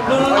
Hãy subscribe cho kênh Ghiền Mì Gõ để không bỏ lỡ những video hấp dẫn.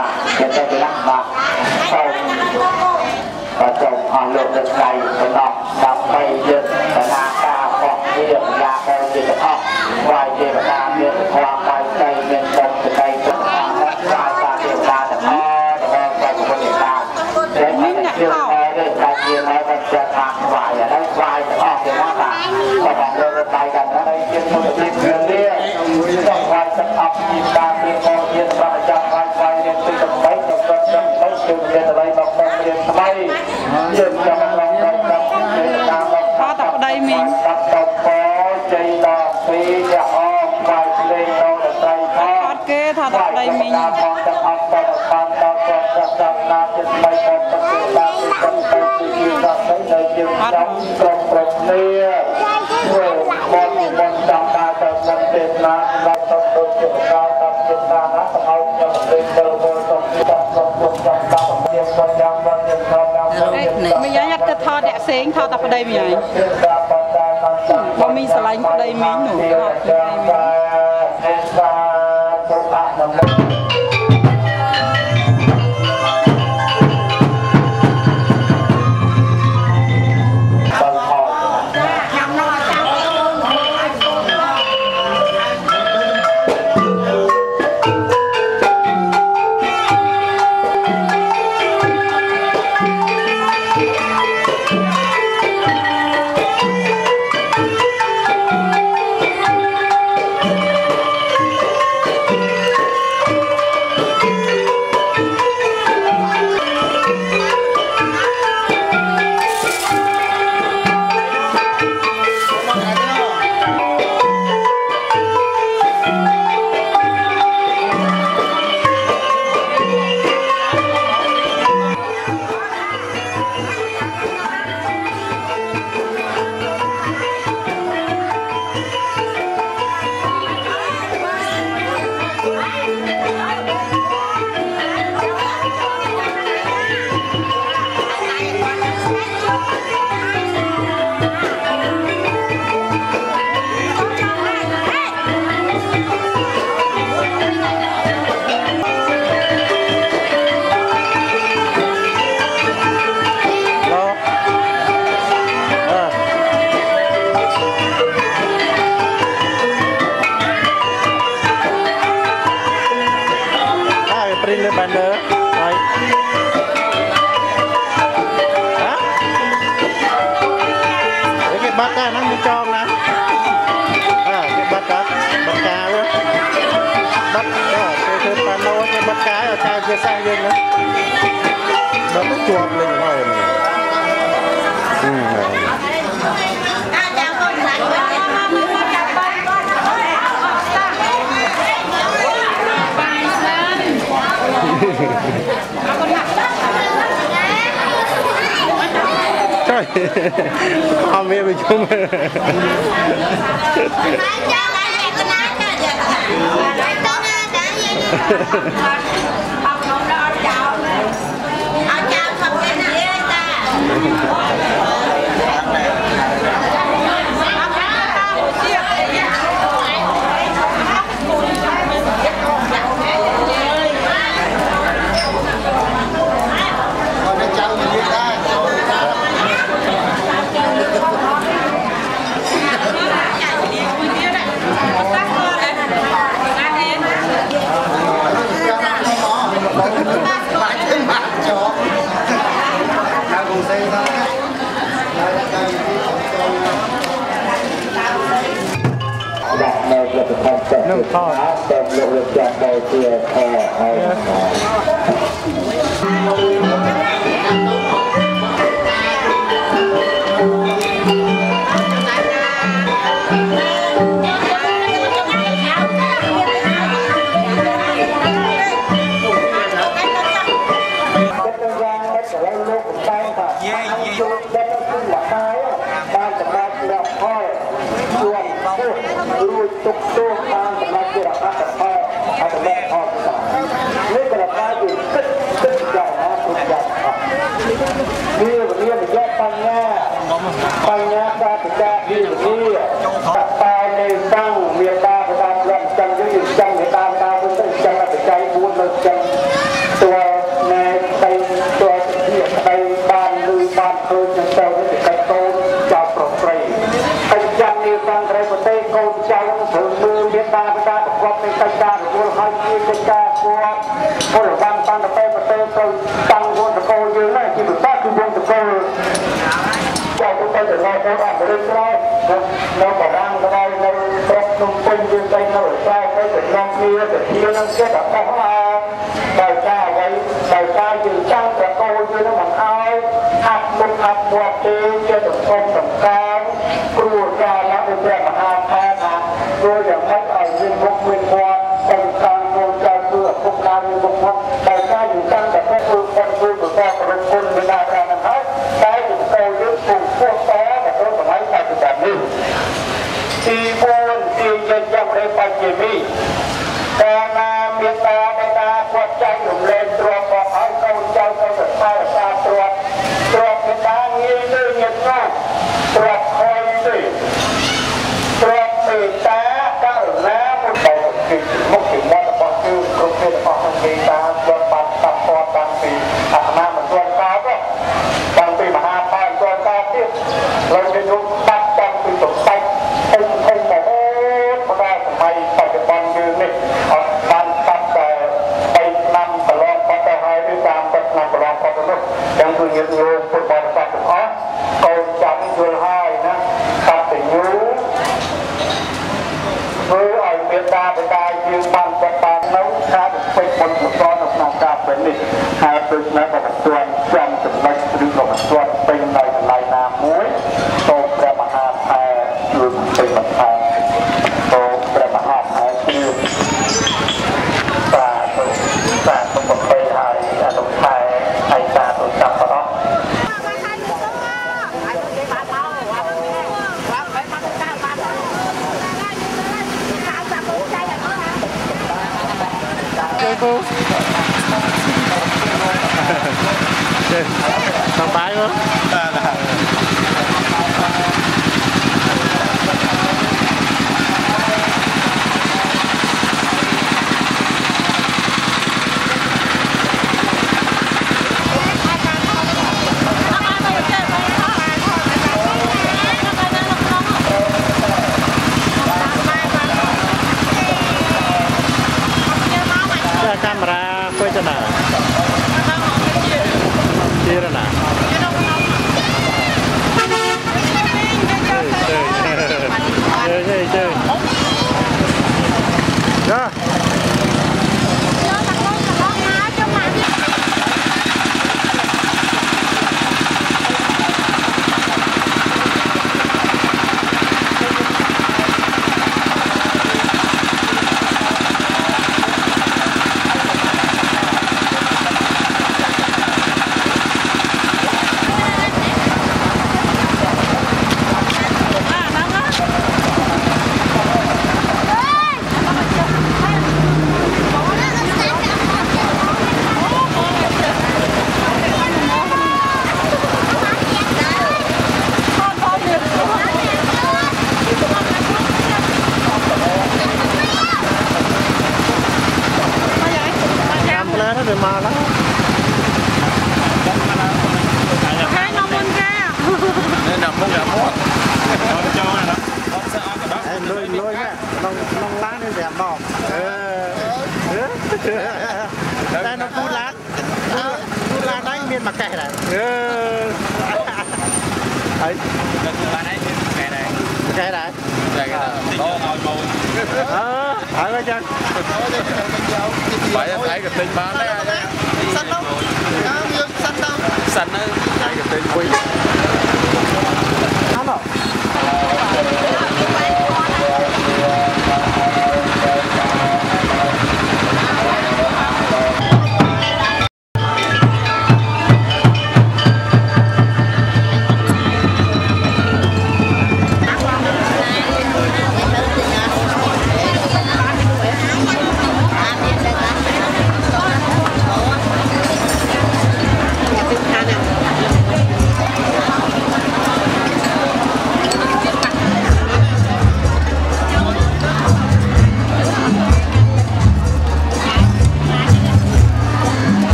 Hãy subscribe cho kênh Ghiền Mì Gõ để không bỏ lỡ những video hấp dẫn.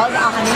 Thôi vào hành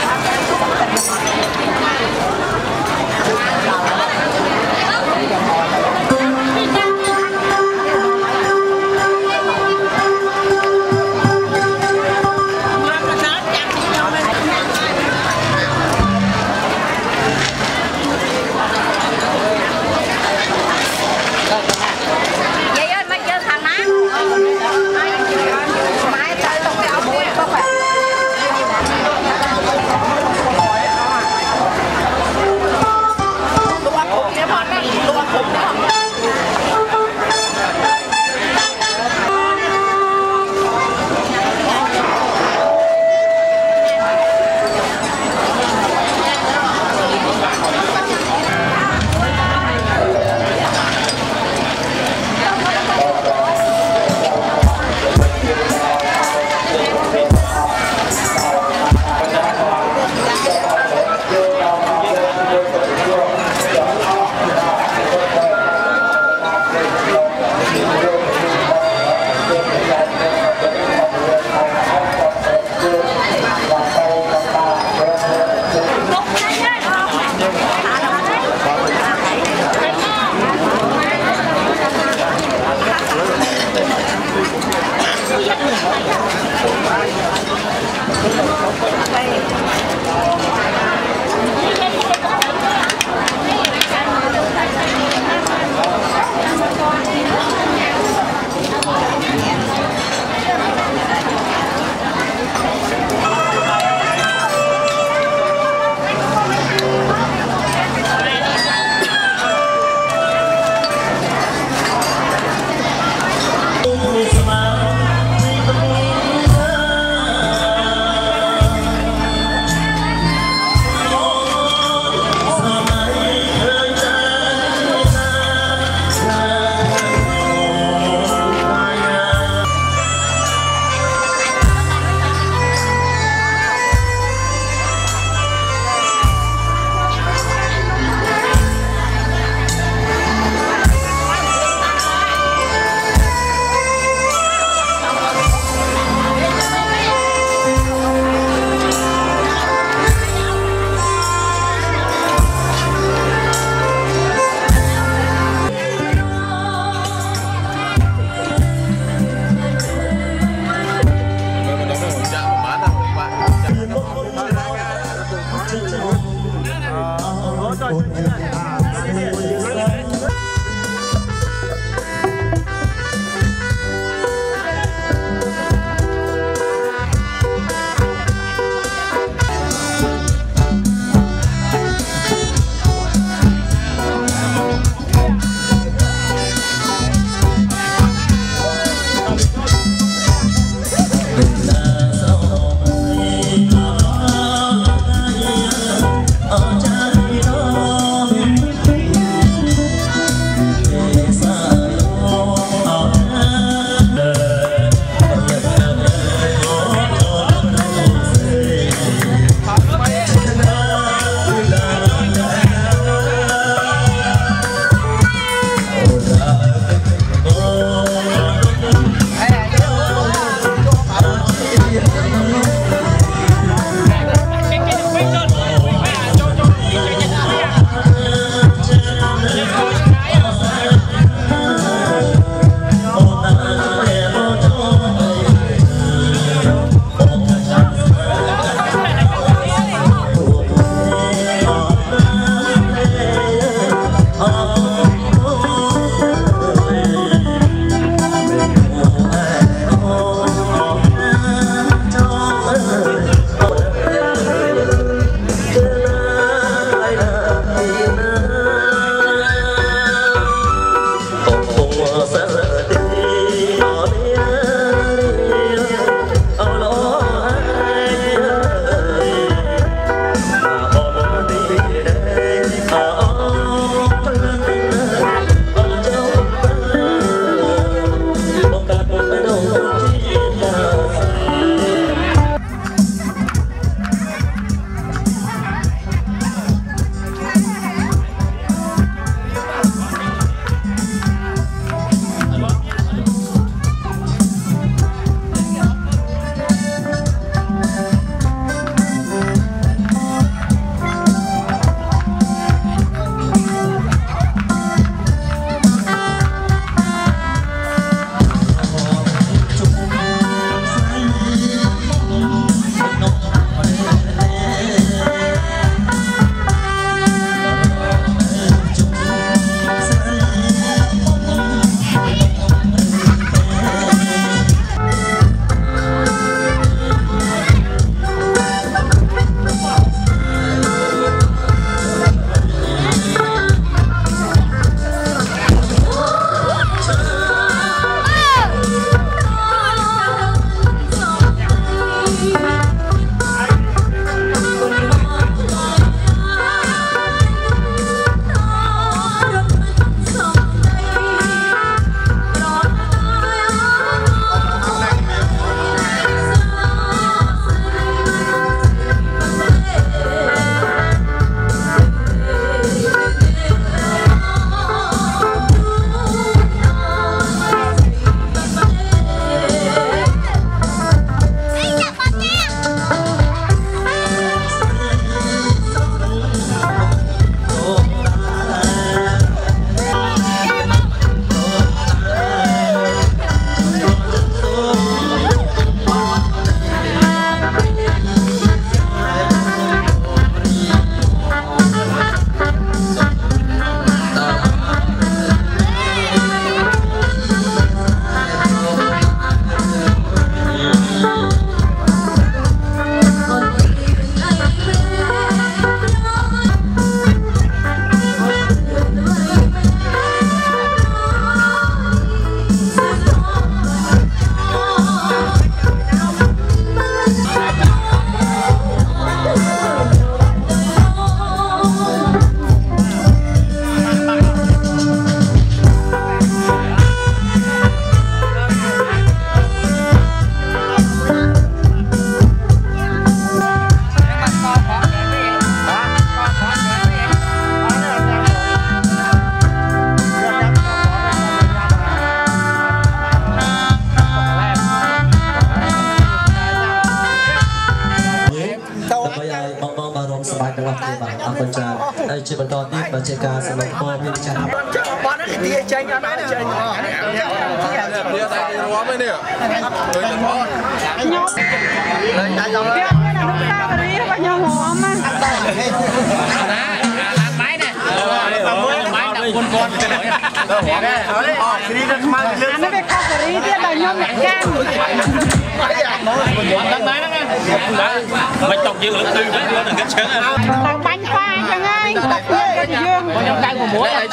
Mày tộc dương lực tư với nữa kết sướng tao bánh khoai chẳng ai tộc dương dương con đang còn muối này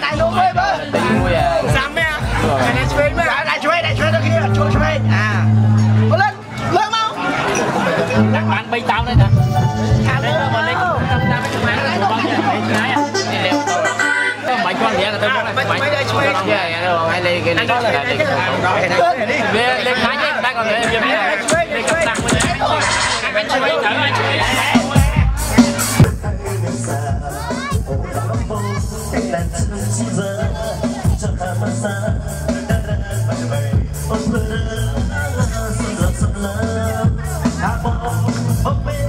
đại luôn với bơ sam mẹ này chuối mẹ đại chuối đó kia chuối à lên lên mau các bạn bay tao đây nè bánh con gì là tôi muốn bánh đây chuối hay lấy cái này lên lái chứ đang còn Hãy subscribe cho kênh Ghiền Mì Gõ Để không bỏ Hãy subscribe cho kênh Ghiền Mì Gõ Để không bỏ lỡ những video hấp dẫn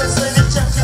Hãy subscribe cho kênh Ghiền Mì Gõ để không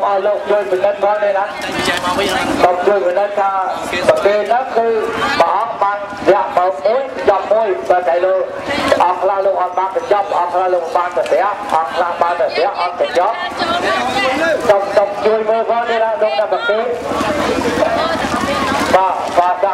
bỏ lỡ những video hấp dẫn. và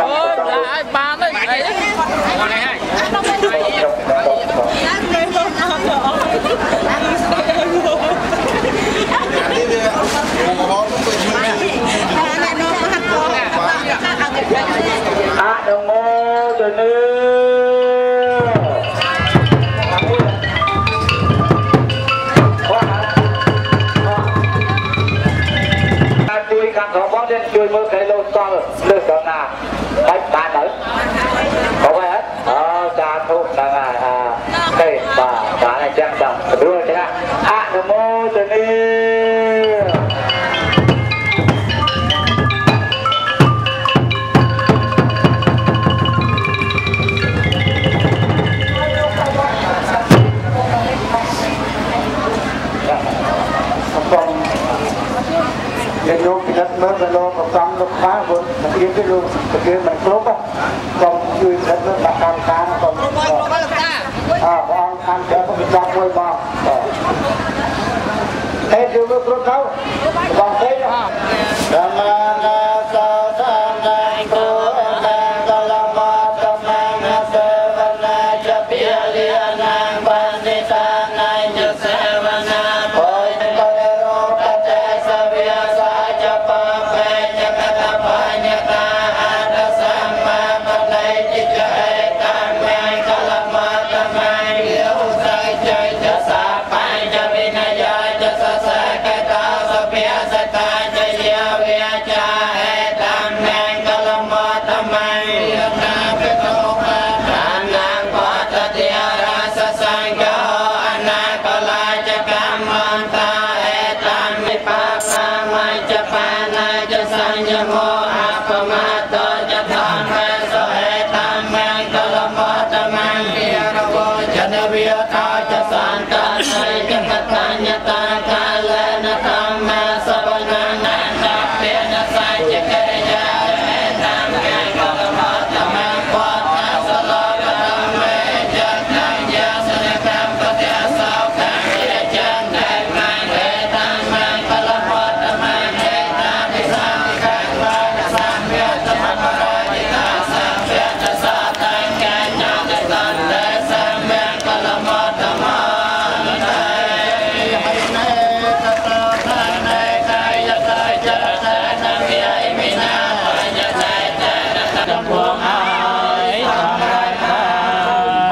Ôi, là ai bán đấy. Đấy đấy. Còn này hay. À đồng ngô trời nưa chui càng khó bó lên chui mới cái lô to lượt đó là bánh ba nữ có phải hết ở cha thu là cây và cá này trang trọng đưa thế nào. À đồng ngô trời nưa cái luôn thì đất mới cái luôn còn trong lúc phá vườn kiếm cái luôn kiếm mình tốt á còn chui đất mới là cam cam còn ăn cho nó bị chọc quay vào thế chưa có tốt đâu còn thế đó. Hãy subscribe cho kênh Ghiền Mì Gõ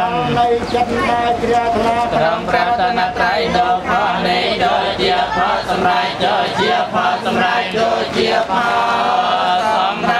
để không bỏ lỡ những video hấp dẫn.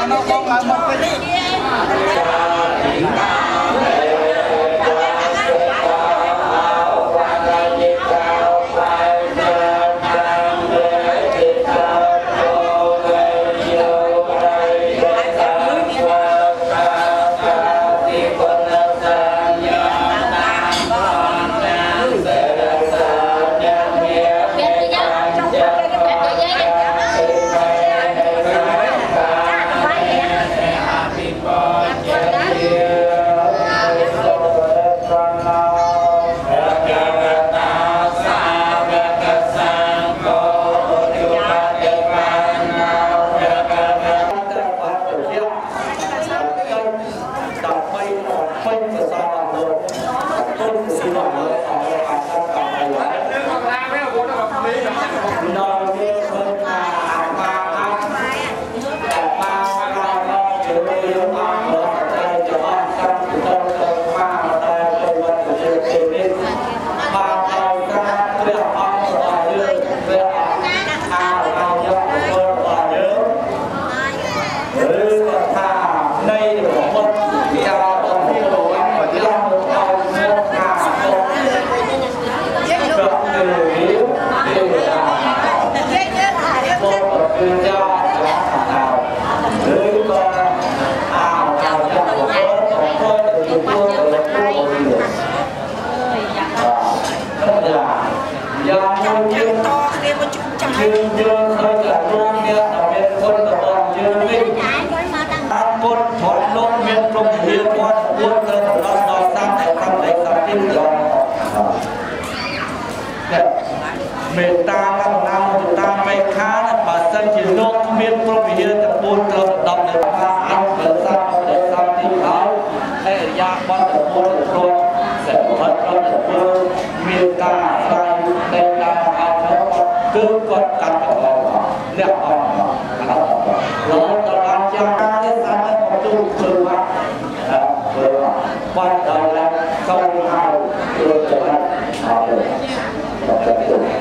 là nó còn là một cái liên quan của nam và liên quan của nữ